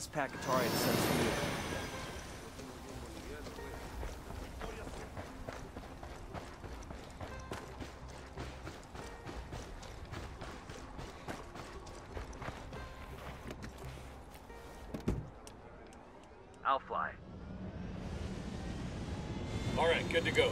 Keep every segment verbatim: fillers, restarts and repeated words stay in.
ass Pacatari that sends to you. I'll fly. All right, good to go.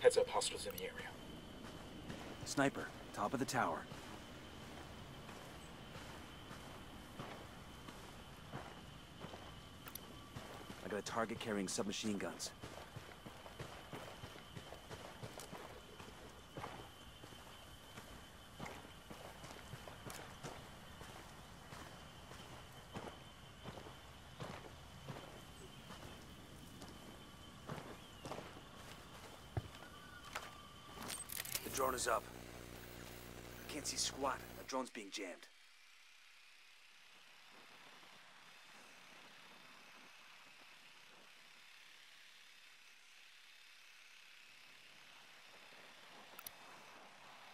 Heads up, hostiles in the area. Sniper, top of the tower. I got a target carrying submachine guns. Drone is up. Can't see squat. The drone's being jammed.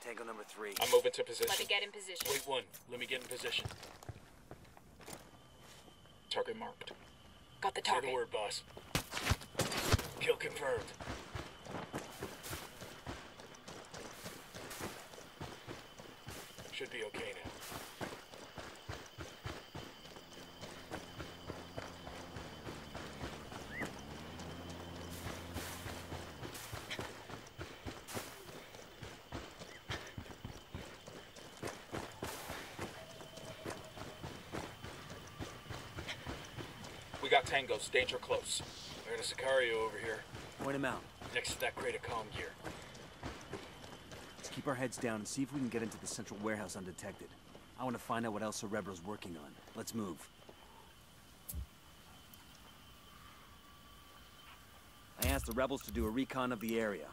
Tango number three. I'm moving to position. Let me get in position. Wait one. Let me get in position. Target marked. Got the target. Say the word, boss. Kill confirmed. Should be okay now. We got tangos, danger close. We're in a Sicario over here. Point him out. Next to that crate of comm gear. Keep our heads down and see if we can get into the central warehouse undetected. I want to find out what El Cerebro's working on. Let's move. I asked the rebels to do a recon of the area.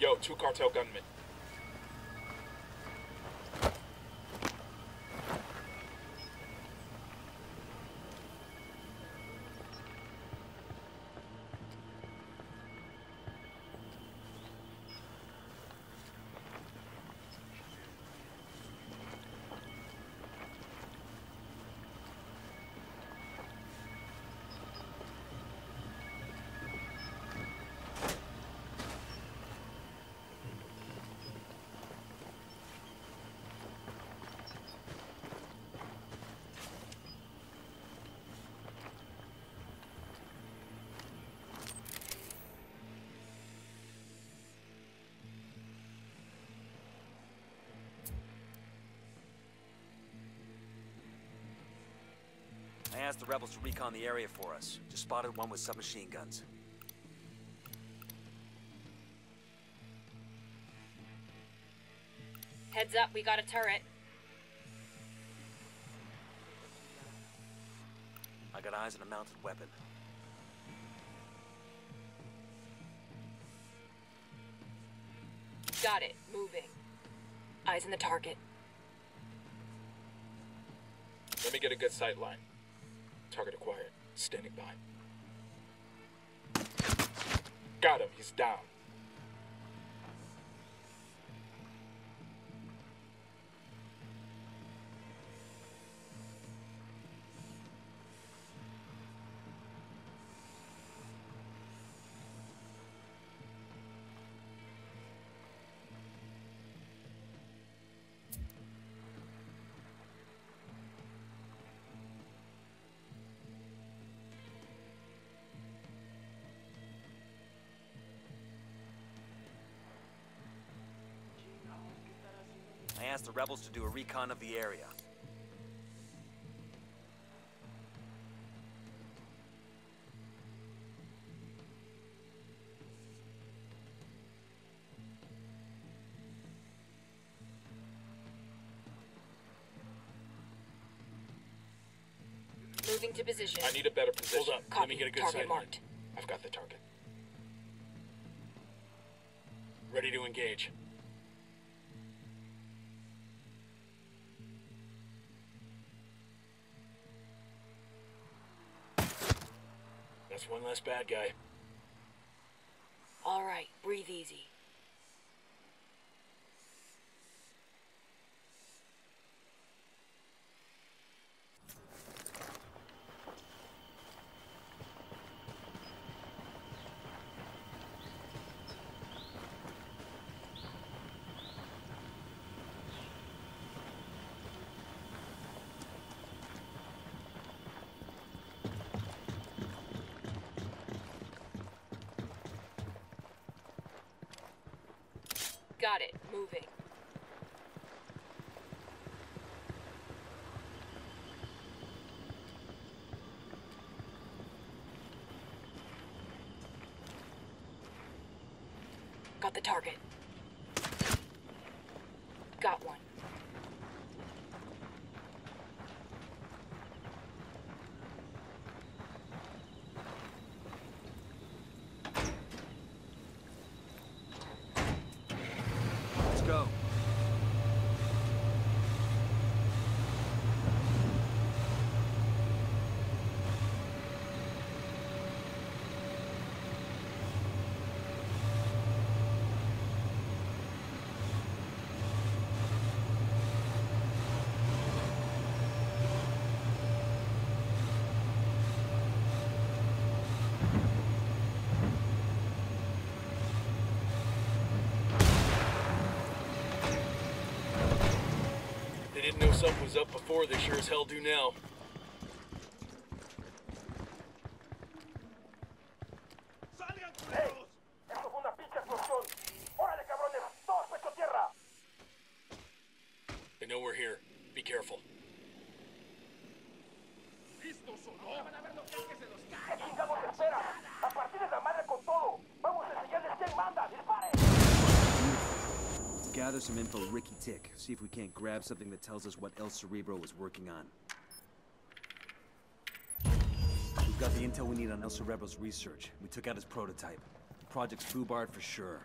Yo, two cartel gunmen. asked the rebels to recon the area for us. Just spotted one with submachine guns. Heads up, we got a turret. I got eyes on a mounted weapon. Got it. Moving. Eyes on the target. Let me get a good sight line. Target acquired. Standing by. Got him. He's down. I asked the rebels to do a recon of the area. Moving to position. I need a better position. Hold up. Copy. Let me get a good sight line. I've got the target. Ready to engage. One less bad guy. All right, breathe easy. Got it. Moving. Got the target. Got one. Didn't know something was up before, they sure as hell do now. They know we're here. Be careful. Gather some info, Ricky Tick. See if we can't grab something that tells us what El Cerebro was working on. We've got the intel we need on El Cerebro's research. We took out his prototype. The project's foobarred for sure.